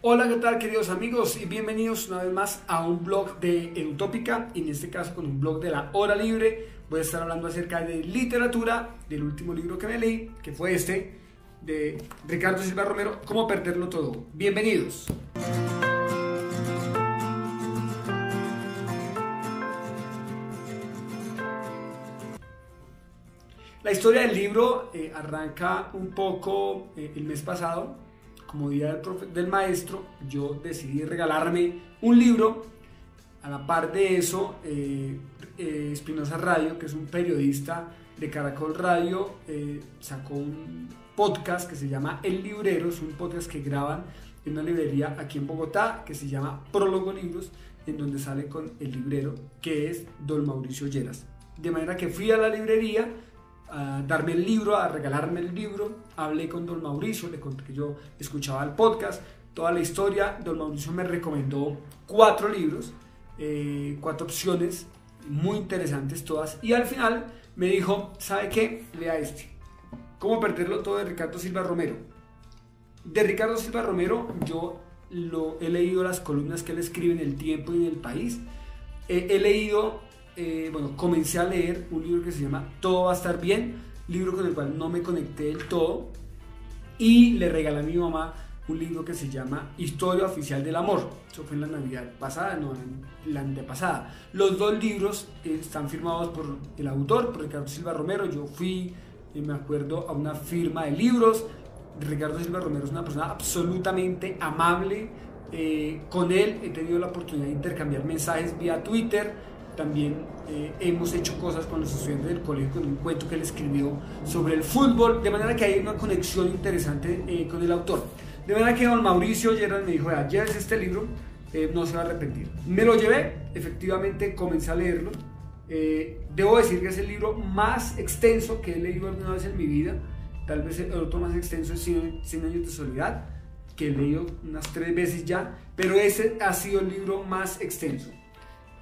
Hola, ¿qué tal, queridos amigos? Y bienvenidos una vez más a un blog de Eutópica, y en este caso con un blog de La Hora Libre. Voy a estar hablando acerca de literatura, del último libro que me leí, que fue este, de Ricardo Silva Romero, Cómo perderlo todo. Bienvenidos. La historia del libro arranca un poco el mes pasado. Como día del maestro, yo decidí regalarme un libro. A la par de eso, Espinosa Radio, que es un periodista de Caracol Radio, sacó un podcast que se llama El Librero. Es un podcast que graban en una librería aquí en Bogotá, que se llama Prólogo Libros, en donde sale con El Librero, que es don Mauricio Lleras. De manera que fui a la librería a darme el libro, a regalarme el libro. Hablé con don Mauricio, le conté que yo escuchaba el podcast, toda la historia. Don Mauricio me recomendó 4 libros, 4 opciones muy interesantes todas, y al final me dijo: ¿sabe qué? Lea este, Cómo perderlo todo, de Ricardo Silva Romero. De Ricardo Silva Romero yo he leído las columnas que él escribe en El Tiempo y en El País. He leído, bueno, comencé a leer un libro que se llama Todo Va a Estar Bien, libro con el cual no me conecté del todo, y le regalé a mi mamá un libro que se llama Historia Oficial del Amor. Eso fue en la Navidad pasada, no, en la antepasada. Los 2 libros están firmados por el autor, por Ricardo Silva Romero. Yo fui, me acuerdo, a una firma de libros. Ricardo Silva Romero es una persona absolutamente amable. Con él he tenido la oportunidad de intercambiar mensajes vía Twitter. También hemos hecho cosas con los estudiantes del colegio, con un cuento que él escribió sobre el fútbol, de manera que hay una conexión interesante con el autor. De manera que don Mauricio Lleras me dijo: llévese este libro, no se va a arrepentir. Me lo llevé, efectivamente comencé a leerlo. Debo decir que es el libro más extenso que he leído alguna vez en mi vida. Tal vez el otro más extenso es Cien años de soledad, que he leído unas 3 veces ya, pero ese ha sido el libro más extenso.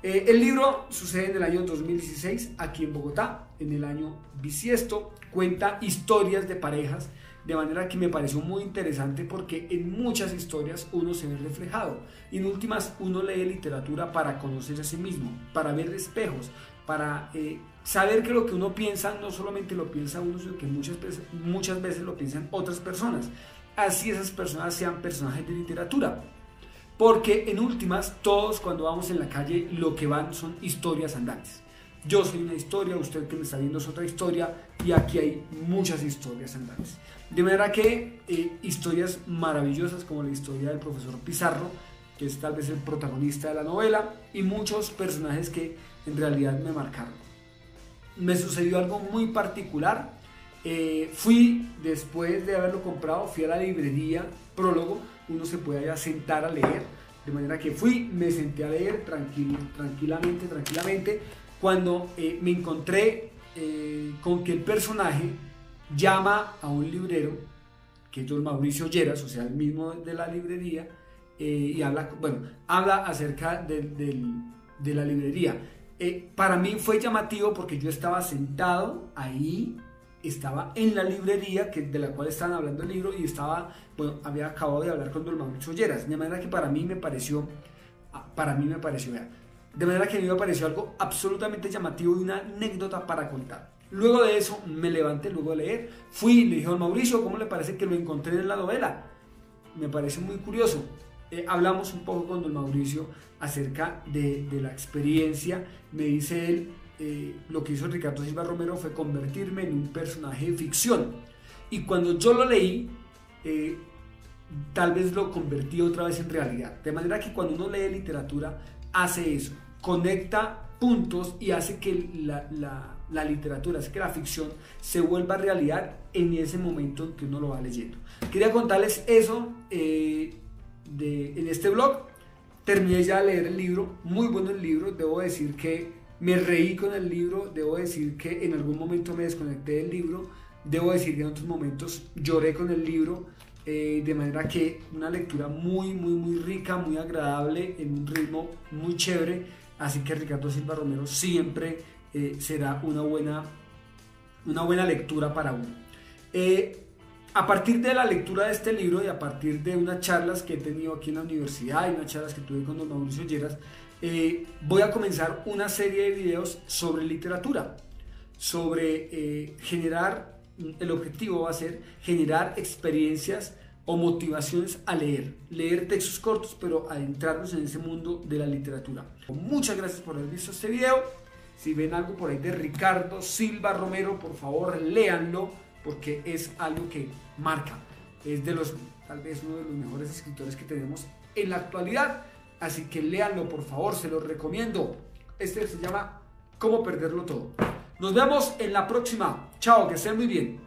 El libro sucede en el año 2016, aquí en Bogotá, en el año bisiesto. Cuenta historias de parejas, de manera que me pareció muy interesante, porque en muchas historias uno se ve reflejado, y en últimas uno lee literatura para conocerse a sí mismo, para ver espejos, para saber que lo que uno piensa no solamente lo piensa uno, sino que muchas veces lo piensan otras personas. Así esas personas sean personajes de literatura. Porque en últimas, todos cuando vamos en la calle, lo que van son historias andantes. Yo soy una historia, usted que me está viendo es otra historia, y aquí hay muchas historias andantes. De manera que historias maravillosas, como la historia del profesor Pizarro, que es tal vez el protagonista de la novela, y muchos personajes que en realidad me marcaron. Me sucedió algo muy particular. Fui, después de haberlo comprado, fui a la librería Prólogo. Uno se puede ir a sentar a leer, de manera que fui, me senté a leer tranquilamente, cuando me encontré con que el personaje llama a un librero, que es don Mauricio Lleras, o sea, el mismo de la librería, y habla acerca de la librería. Para mí fue llamativo, porque yo estaba sentado ahí, estaba en la librería de la cual estaban hablando el libro, y había acabado de hablar con don Mauricio Lleras. De manera que para mí me pareció algo absolutamente llamativo y una anécdota para contar. Luego de eso me levanté, luego de leer, fui y le dije a don Mauricio: ¿cómo le parece que lo encontré en la novela? Me parece muy curioso. Hablamos un poco con don Mauricio acerca de la experiencia. Me dice él: lo que hizo Ricardo Silva Romero fue convertirme en un personaje de ficción, y cuando yo lo leí, tal vez lo convertí otra vez en realidad. De manera que cuando uno lee literatura hace eso, conecta puntos y hace que la literatura, hace que la ficción se vuelva realidad en ese momento en que uno lo va leyendo. Quería contarles eso en este blog. Terminé ya de leer el libro, muy bueno el libro. Debo decir que me reí con el libro, debo decir que en algún momento me desconecté del libro, debo decir que en otros momentos lloré con el libro, de manera que una lectura muy, muy, muy rica, muy agradable, en un ritmo muy chévere. Así que Ricardo Silva Romero siempre será una buena lectura para uno. A partir de la lectura de este libro y a partir de unas charlas que he tenido aquí en la universidad y unas charlas que tuve con don Mauricio Lleras, voy a comenzar una serie de videos sobre literatura, sobre generar, el objetivo va a ser generar experiencias o motivaciones a leer, leer textos cortos, pero adentrarnos en ese mundo de la literatura. Muchas gracias por haber visto este video. Si ven algo por ahí de Ricardo Silva Romero, por favor léanlo, porque es algo que marca, es de los, tal vez uno de los mejores escritores que tenemos en la actualidad, así que léanlo por favor, se los recomiendo. Este se llama Cómo perderlo todo. Nos vemos en la próxima, chao, que estén muy bien.